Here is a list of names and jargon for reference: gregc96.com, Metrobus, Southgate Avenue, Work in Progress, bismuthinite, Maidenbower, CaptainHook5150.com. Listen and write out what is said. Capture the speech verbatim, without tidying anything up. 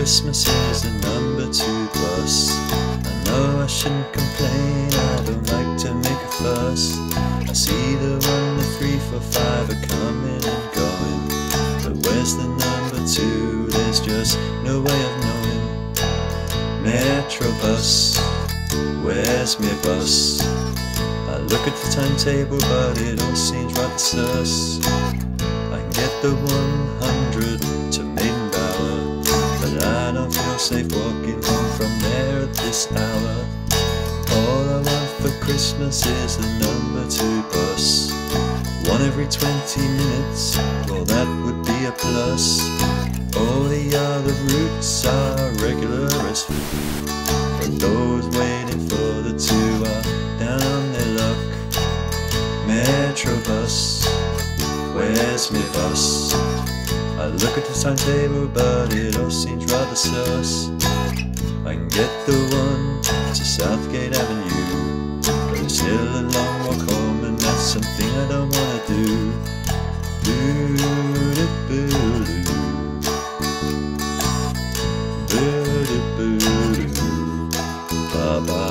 Christmas is a number two bus. I know I shouldn't complain, I don't like to make a fuss. I see the one, the three, four, five are coming and going, but where's the number two? There's just no way of knowing. Metrobus, where's my bus? I look at the timetable, but it all seems rather sus. I can get the one hundred to Mainbower, but I don't feel safe walking home from there at this hour. All I want for Christmas is the number two bus, one every twenty minutes, well that would be a plus. All the other routes are regular as food, but those waiting for the two are down on their luck. Metrobus, where's my bus? I look at the timetable, but it all seems rather sus. I can get the one to Southgate Avenue, but it's still a long walk home, and that's something I don't wanna do. Bye-bye.